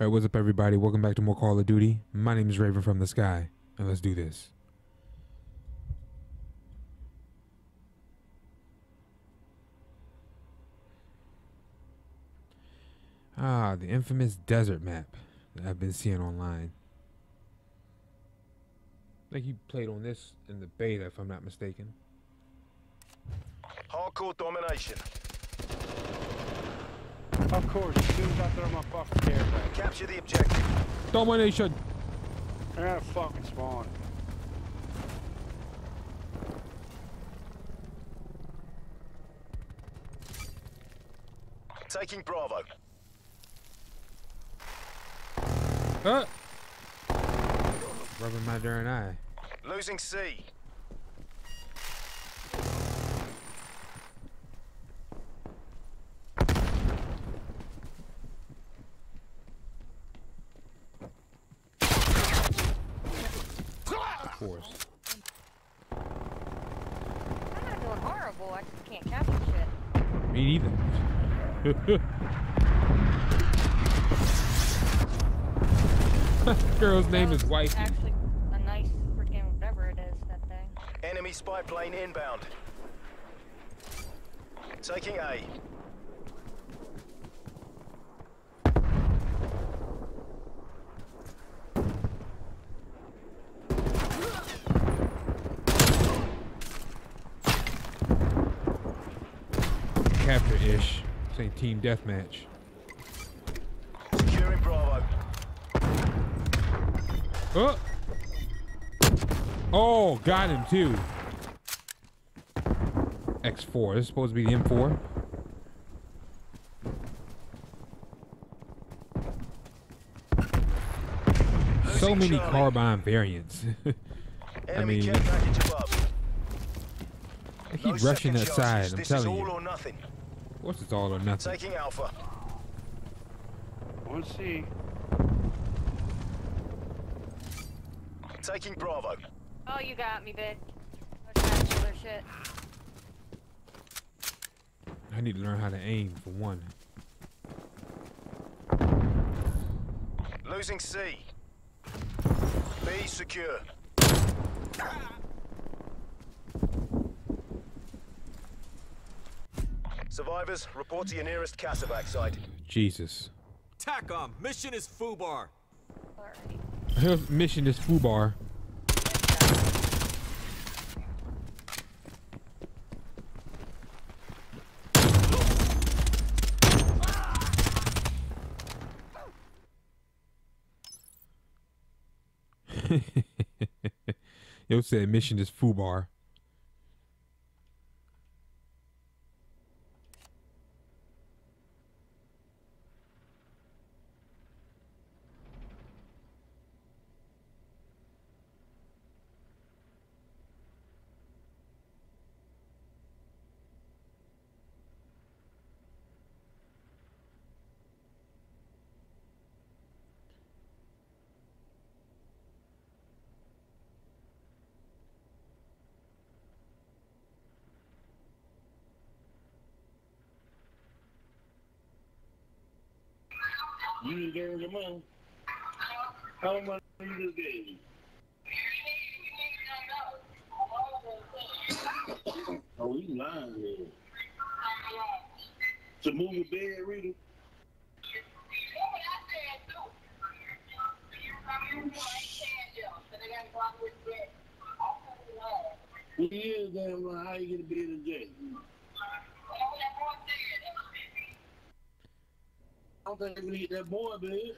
All right, what's up, everybody? Welcome back to more Call of Duty. My name is Raven from the Sky, and let's do this. Ah, the infamous desert map that I've been seeing online. I think you played on this in the beta, if I'm not mistaken. Hardcore domination. Of course, as soon as I throw my fucking care back. Capture the objective. Domination! They're out of fucking spawn. Taking Bravo. Rubbing my darn eye. Losing C. Course. I'm not doing horrible, I just can't capture shit. Me either. Girl's name is White. Actually a nice freaking whatever it is, that thing. Enemy spy plane inbound. Taking A. Capture-ish. This ain't team deathmatch. Securing Bravo. Oh! Oh, got him too. X4. This is supposed to be the M4. So many carbine variants. I mean, I keep rushing that side, I'm telling you. Of course it's all or nothing. Taking Alpha. We'll see. Taking Bravo. Oh, you got me, bitch. I need to learn how to aim, for one. Losing C. B secure. Survivors, report to your nearest Casavac site. Jesus. TACOM, mission is FUBAR. Mission is FUBAR. Yo said mission is FUBAR. You didn't give me your money. How much you just gave me? Oh, he's lying here. To move your bed, Rita? He is damn lying. How you get a bed in jail? I don't think we need that boy, man.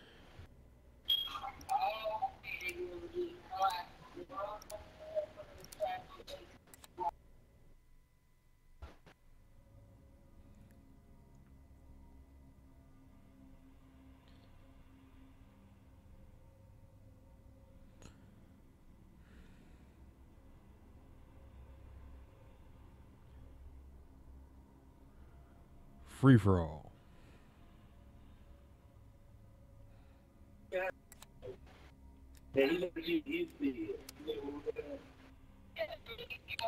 Free for all.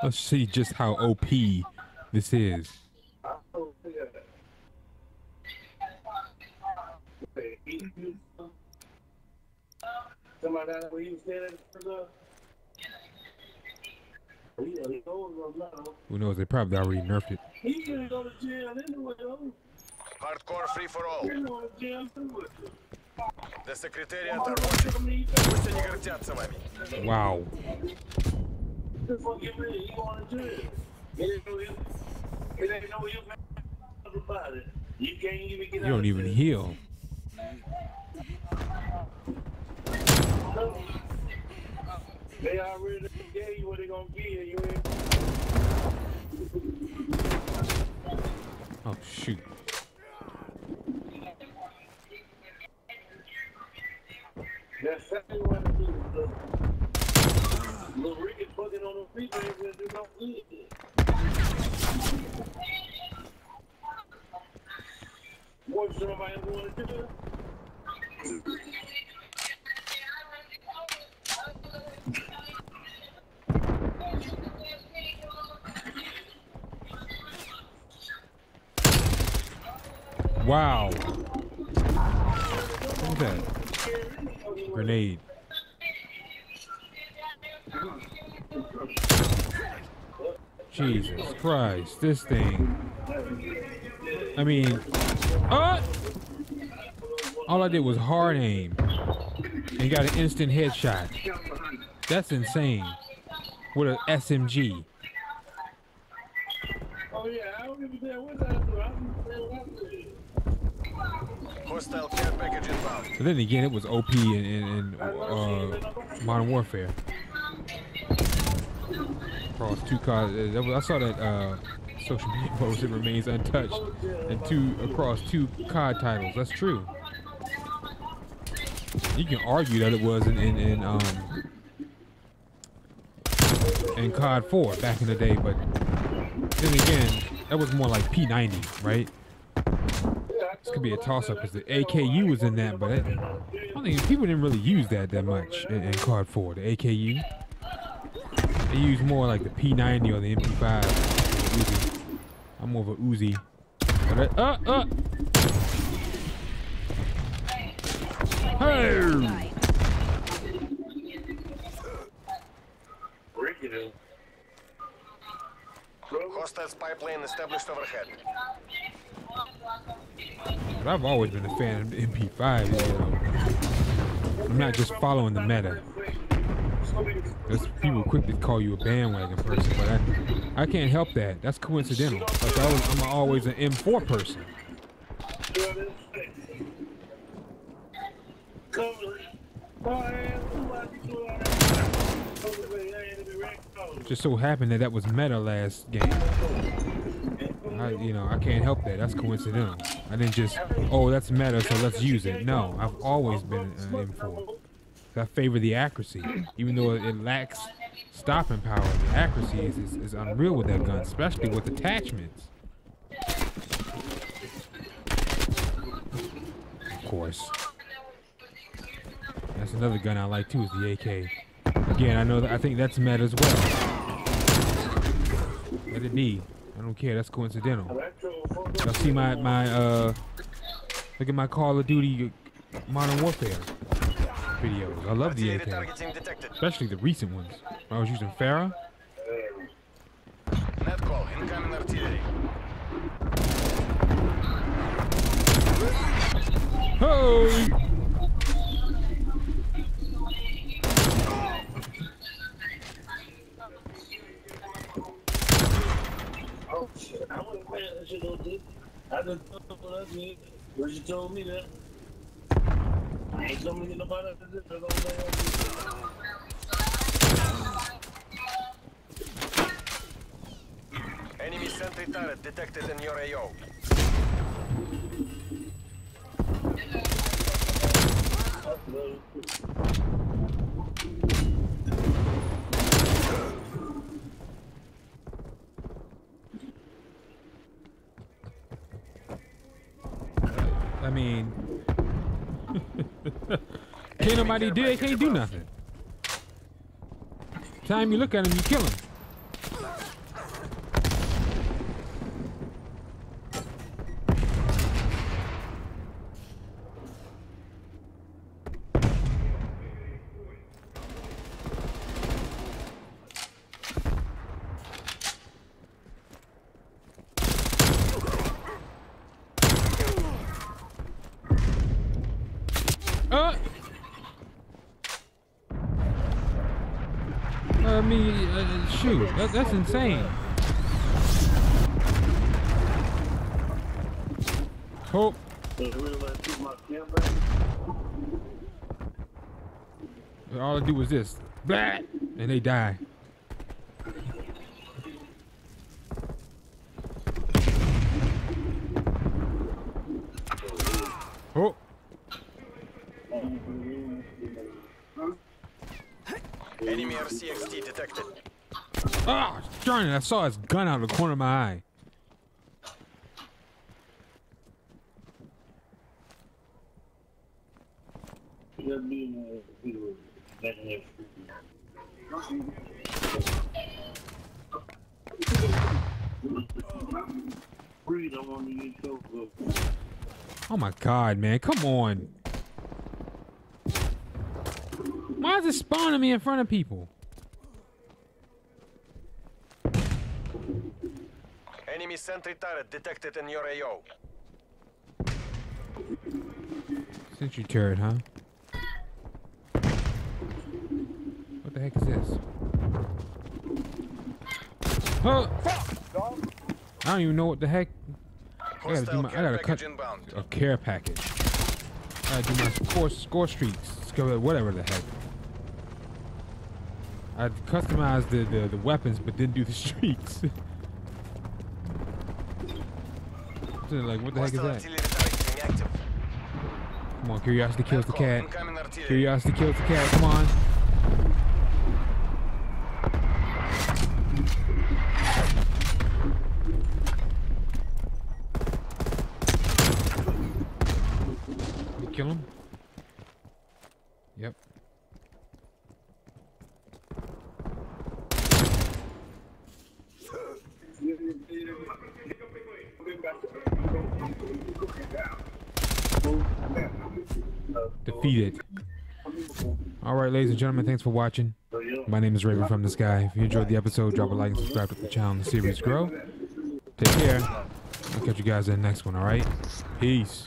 Let's see just how OP this is. Somebody out there, you standing for the... Who knows? They probably already nerfed it. He's gonna go to jail anyway. Hardcore free for all. The Secretariat are watching. Wow. You don't even heal. They already gave you what they're gonna give you. Oh shoot. That's exactly what it is. Lil Rick is fucking on the freeway when they don't need it. What somebody wanna do? Wow. Look at that. Grenade. Jesus Christ, this thing. I mean, all I did was hard aim and got an instant headshot. That's insane. With an SMG. Oh yeah, I don't even care what I do. But then again, it was OP in Modern Warfare. Across two cars, I saw that social media post. It remains untouched, and two across two COD titles. That's true. You can argue that it was in COD 4 back in the day, but then again, that was more like P90, right? This could be a toss-up because the AKU was in that, but it, I don't think people didn't really use that much in COD 4. The AKU, they use more like the P90 or the MP5. Uzi. I'm more of a Uzi. Hey! Hostiles pipeline established overhead. But I've always been a fan of the MP5, you know. I'm not just following the meta. There's people quick to call you a bandwagon person, but I can't help that. That's coincidental. Like I'm always an M4 person. Just so happened that was meta last game. I can't help that. That's coincidental. I didn't just, oh, that's meta, so let's use it. No, I've always been an M4. I favor the accuracy. Even though it lacks stopping power, the accuracy is unreal with that gun, especially with attachments. Of course. That's another gun I like too, is the AK. Again, I think that's meta as well. Let it be. I don't care, that's coincidental. Y'all see my look at my Call of Duty Modern Warfare videos. I love the AK, especially the recent ones. I was using Farah. Net call, incoming artillery. Hey! I wouldn't play that shit on this. I just told what I did. But you told me that. I ain't coming to get nobody out of this. I don't play on this. Enemy sentry turret detected in your AO. I mean, can't nobody do it, can't do nothing. Time you look at him, you kill him. I mean, shoot, that's insane. Hope. All I do is this, blah, and they die. Oh. Enemy RCXD detected. Ah, darn it! I saw his gun out of the corner of my eye. Oh my God, man! Come on! Why is it spawning me in front of people? Enemy sentry turret detected in your AO. Sentry turret, huh? What the heck is this? Huh? I don't even know what the heck. I gotta cut a care package. I gotta do my score streaks, whatever the heck. I customized the weapons, but didn't do the streaks. Like, what the heck is that? Come on, curiosity kills the cat. Curiosity kills the cat. Come on. Did we kill him? Yep. Defeated. All right, ladies and gentlemen, thanks for watching. My name is Raven from the Sky. If you enjoyed the episode, drop a like and subscribe to the channel and the series grow. Take care. I'll catch you guys in the next one. All right, peace.